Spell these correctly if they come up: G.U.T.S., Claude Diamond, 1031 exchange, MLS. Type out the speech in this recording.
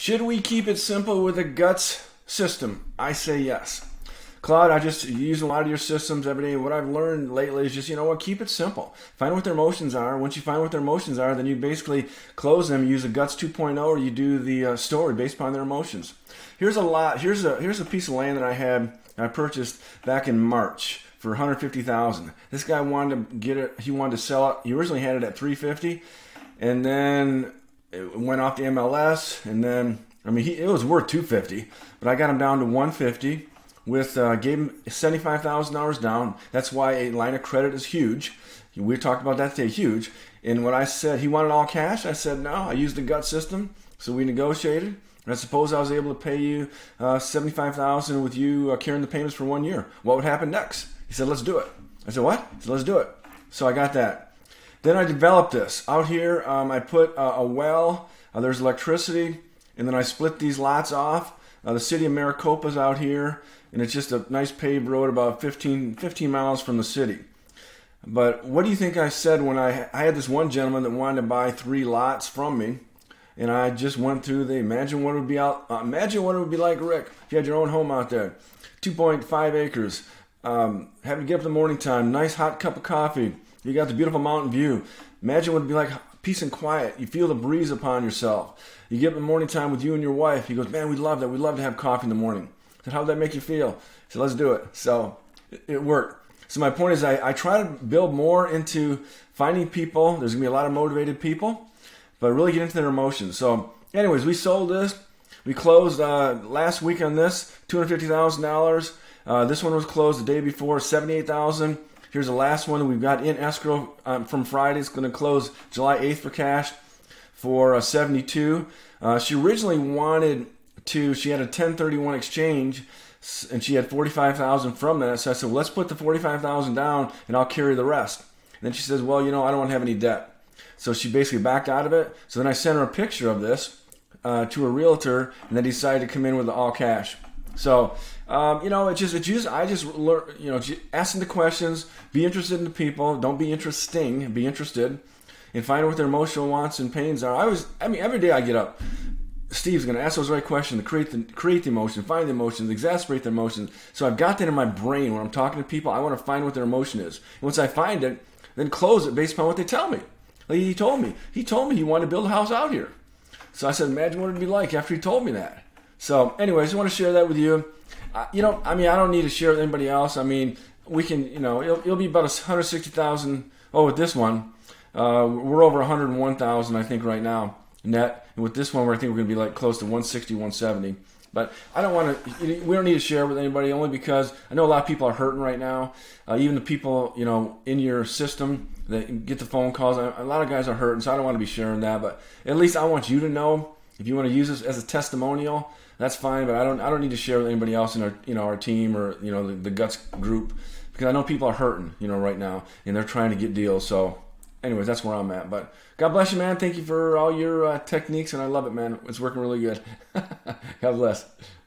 Should we keep it simple with a G.U.T.S. system? I say yes. Claude, I just use a lot of your systems every day. What I've learned lately is just, you know what, keep it simple. Find out what their emotions are. Once you find out what their emotions are, then you basically close them, use a G.U.T.S. 2.0, or you do the story based upon their emotions. Here's a piece of land that I purchased back in March for $150,000. This guy wanted to get it, he wanted to sell it. He originally had it at $350, and then it went off the MLS, and then it was worth $250, but I got him down to $150. With gave him $75,000 down. That's why a line of credit is huge. We talked about that today, huge. And when I said he wanted all cash, I said no. I used the G.U.T.S. system, so we negotiated. And I suppose I was able to pay you $75,000 with you carrying the payments for 1 year. What would happen next? He said, let's do it. I said, what? He said, let's do it. So I got that. Then I developed this. Out here, I put a well, there's electricity, and then I split these lots off. The city of Maricopa's out here, and it's just a nice paved road about 15 miles from the city. But what do you think I said when I had this one gentleman that wanted to buy 3 lots from me, and I just went through the imagine what it would be like, Rick, if you had your own home out there, 2.5 acres, having to get up in the morning time, nice hot cup of coffee. You got the beautiful mountain view. Imagine what it'd be like, peace and quiet. You feel the breeze upon yourself. You get up in the morning time with you and your wife. He goes, man, we love that. We love to have coffee in the morning. I said, how'd that make you feel? I said, let's do it. So it worked. So my point is I try to build more into finding people. There's going to be a lot of motivated people, but really get into their emotions. So anyways, we sold this. We closed last week on this, $250,000. This one was closed the day before, $78,000. Here's the last one that we've got in escrow from Friday. It's going to close July 8th for cash for $72,000. She originally wanted to, she had a 1031 exchange, and she had $45,000 from that. So I said, well, let's put the $45,000 down, and I'll carry the rest. And then she says, well, you know, I don't want to have any debt. So she basically backed out of it. So then I sent her a picture of this to a realtor, and they decided to come in with all cash. So, you know, I just learn, you know, asking the questions, be interested in the people, don't be interesting, be interested, and find out what their emotional wants and pains are. Every day I get up, Steve's going to ask those right questions, to create the emotion, find the emotions, exasperate the emotions. So I've got that in my brain when I'm talking to people. I want to find what their emotion is. And once I find it, then close it based upon what they tell me. Like he told me he wanted to build a house out here. So I said, imagine what it'd be like after he told me that. So anyway, I just want to share that with you. You know, I don't need to share it with anybody else. I mean, we can, you know, it'll be about $160,000. Oh, with this one, we're over $101,000, I think, right now, net. And with this one, I think we're going to be like close to $160,000, $170,000. But I don't want to, we don't need to share with anybody, only because I know a lot of people are hurting right now. Even the people, you know, in your system that get the phone calls. A lot of guys are hurting, so I don't want to be sharing that. But at least I want you to know. If you want to use this as a testimonial, that's fine. But I don't need to share with anybody else in our, you know, our team or, you know, the G.U.T.S. group, because I know people are hurting, you know, right now, and they're trying to get deals. So, anyways, that's where I'm at. But God bless you, man. Thank you for all your techniques, and I love it, man. It's working really good. God bless.